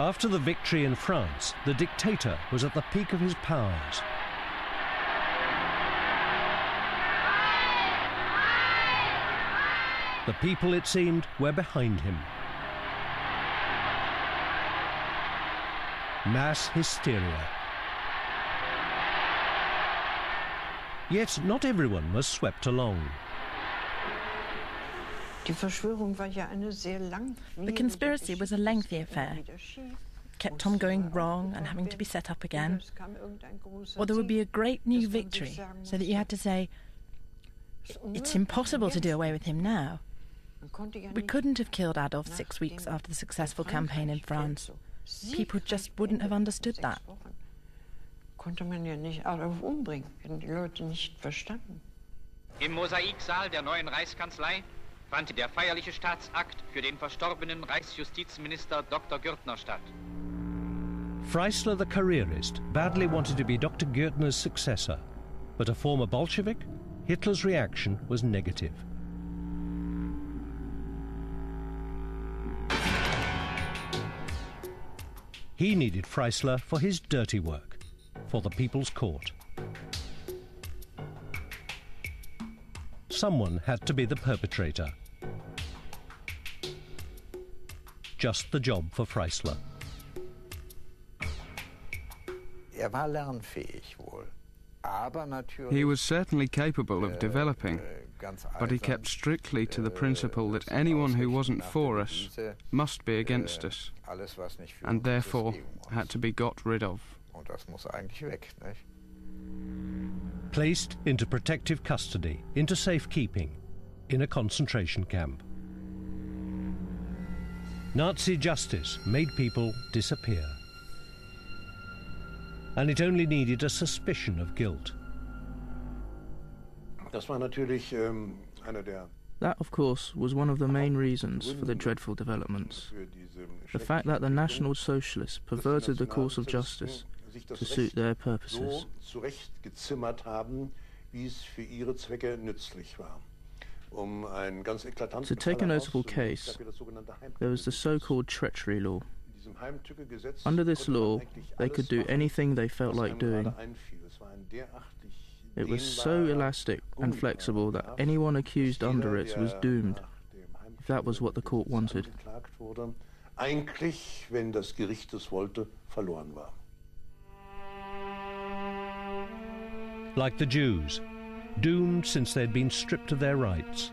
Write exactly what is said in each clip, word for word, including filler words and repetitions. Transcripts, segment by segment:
After the victory in France, the dictator was at the peak of his powers. The people, it seemed, were behind him. Mass hysteria. Yet not everyone was swept along. The conspiracy was a lengthy affair. Kept on going wrong and having to be set up again. Or there would be a great new victory, so that you had to say, it's impossible to do away with him now. We couldn't have killed Adolf six weeks after the successful campaign in France. People just wouldn't have understood that. Im Mosaiksaal der neuen Reichskanzlei fand der feierliche Staatsakt für den verstorbenen Reichsjustizminister Doktor Gürtner statt. Freisler, the careerist, badly wanted to be Doctor Gürtner's successor, but a former Bolshevik, Hitler's reaction was negative. He needed Freisler for his dirty work, for the People's Court. Someone had to be the perpetrator. Just the job for Freisler. He was certainly capable of developing, but he kept strictly to the principle that anyone who wasn't for us must be against us, and therefore had to be got rid of. Placed into protective custody, into safekeeping, in a concentration camp. Nazi justice made people disappear. And it only needed a suspicion of guilt. That, of course, was one of the main reasons for the dreadful developments. The fact that the National Socialists perverted the course of justice to suit their purposes. To take a notable case, there was the so-called treachery law. Under this law, they could do anything they felt like doing. It was so elastic and flexible that anyone accused under it was doomed, if that was what the court wanted. Like the Jews, doomed since they'd been stripped of their rights.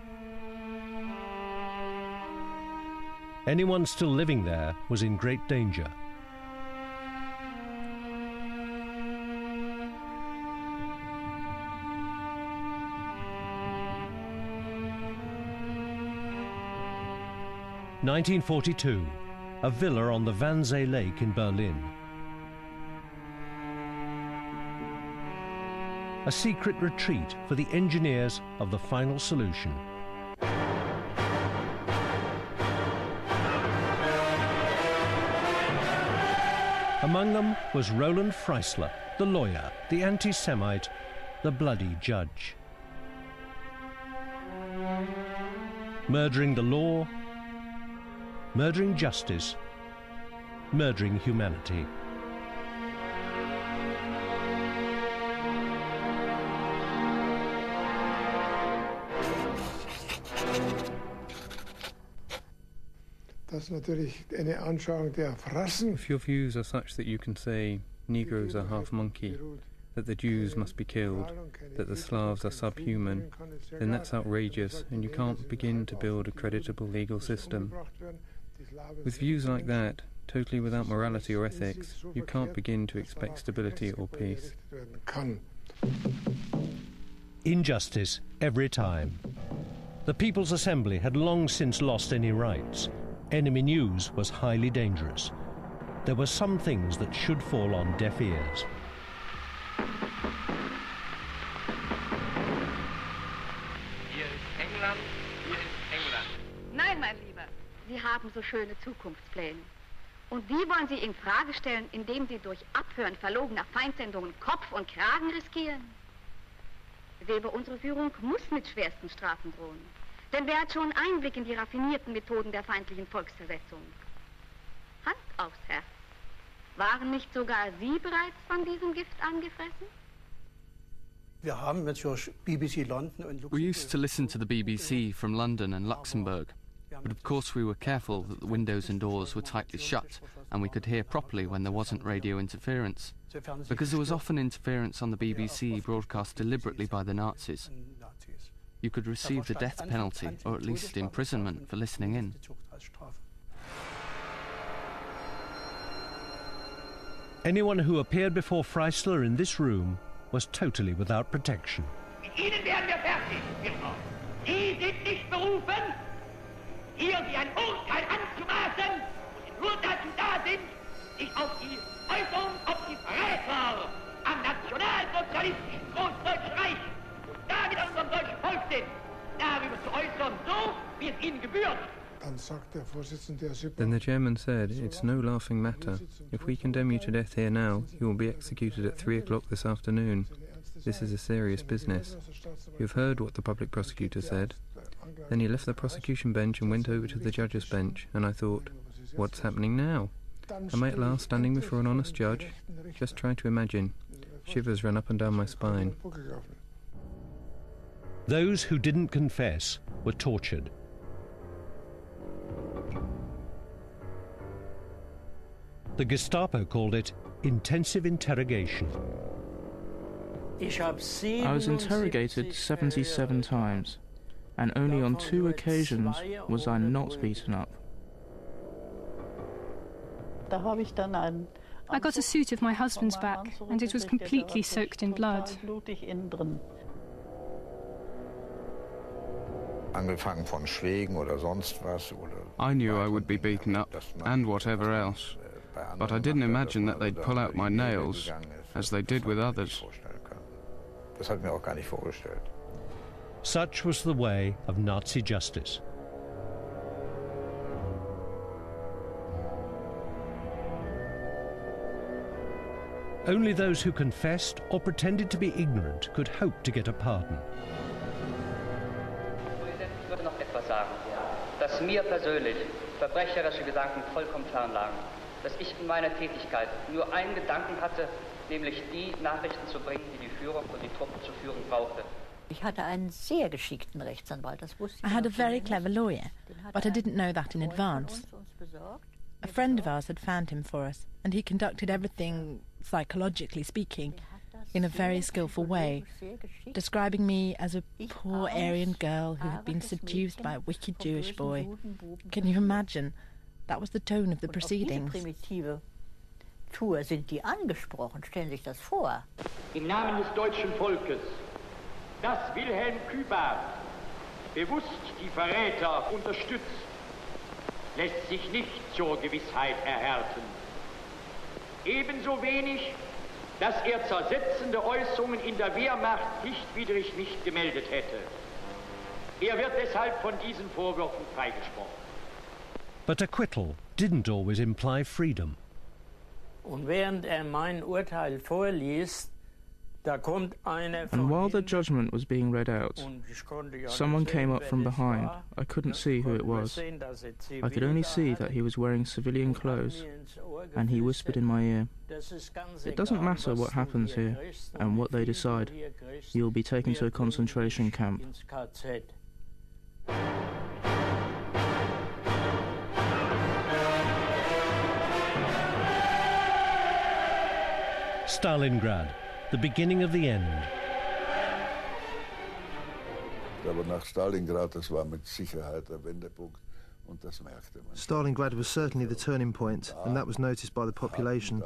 Anyone still living there was in great danger. nineteen forty-two, a villa on the Wannsee Lake in Berlin. A secret retreat for the engineers of the final solution. Among them was Roland Freisler, the lawyer, the anti-Semite, the bloody judge. Murdering the law, murdering justice, murdering humanity. If your views are such that you can say Negroes are half monkey, that the Jews must be killed, that the Slavs are subhuman, then that's outrageous and you can't begin to build a creditable legal system. With views like that, totally without morality or ethics, you can't begin to expect stability or peace. Injustice every time. The People's Assembly had long since lost any rights. Enemy news was highly dangerous. There were some things that should fall on deaf ears. Hier ist England, hier ist England. Nein, mein Lieber, Sie haben so schöne Zukunftspläne. Und die wollen Sie in Frage stellen, indem Sie durch Abhören verlogener Feindsendungen Kopf und Kragen riskieren? Webe, unsere Führung muss mit schwersten Strafen drohen. Denn wer hat schon Einblick in die raffinierten Methoden der feindlichen Volksversetzung? Hand aufs Herz. Waren nicht sogar Sie bereits von diesem Gift angefressen? We used to listen to the B B C from London and Luxembourg, but of course we were careful that the windows and doors were tightly shut and we could hear properly when there wasn't radio interference, because there was often interference on the B B C broadcast deliberately by the Nazis. You could receive the death penalty or at least imprisonment for listening in. Anyone who appeared before Freisler in this room was totally without protection. Mit Ihnen werden wir fertig, Gürtner. Sie sind nicht berufen, hier wie ein Urteil anzumaßen, die nur dazu da sind, sich auf die Äußerung, auf die Verräter am nationalsozialistischen Großdeutschen Reich und damit an unserem deutschen Volkssinn darüber zu äußern, so wie es ihnen gebührt. Then the chairman said, "It's no laughing matter. If we condemn you to death here now, you will be executed at three o'clock this afternoon. This is a serious business. You've heard what the public prosecutor said." Then he left the prosecution bench and went over to the judge's bench, and I thought, what's happening now? Am I at last standing before an honest judge? Just try to imagine. Shivers ran up and down my spine. Those who didn't confess were tortured. The Gestapo called it intensive interrogation. I was interrogated seventy-seven times, and only on two occasions was I not beaten up. I got a suit of my husband's back, and it was completely soaked in blood. I knew I would be beaten up, and whatever else. But I didn't imagine that they'd pull out my nails, as they did with others. Such was the way of Nazi justice. Only those who confessed or pretended to be ignorant could hope to get a pardon. Dass ich in meiner Tätigkeit nur einen Gedanken hatte, nämlich die Nachrichten zu bringen, die die Führung und die Truppen zu führen brauchte. Ich hatte einen sehr geschickten Rechtsanwalt, das wusste ich. I had a very clever lawyer, but I didn't know that in advance. A friend of ours had found him for us, and he conducted everything, psychologically speaking, in a very skillful way, describing me as a poor Aryan girl who had been seduced by a wicked Jewish boy. Can you imagine? That was the tone of the proceedings. Tour sind die angesprochen. Stellen sich das vor. Im Namen des deutschen Volkes, das Wilhelm Küpper bewusst die Verräter unterstützt, lässt sich nicht zur Gewissheit erhärten. Ebenso wenig, dass er zersetzende Äußerungen in der Wehrmacht pflichtwidrig nicht gemeldet hätte. Er wird deshalb von diesen Vorwürfen freigesprochen. But acquittal didn't always imply freedom. And while the judgment was being read out, someone came up from behind. I couldn't see who it was. I could only see that he was wearing civilian clothes, and he whispered in my ear, "It doesn't matter what happens here and what they decide. You'll be taken to a concentration camp." Stalingrad, the beginning of the end. Stalingrad was certainly the turning point, and that was noticed by the population.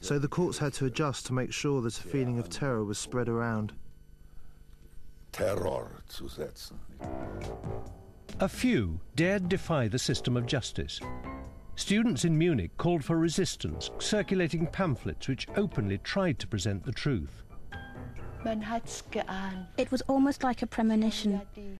So the courts had to adjust to make sure that a feeling of terror was spread around. A few dared defy the system of justice. Students in Munich called for resistance, circulating pamphlets which openly tried to present the truth. It was almost like a premonition.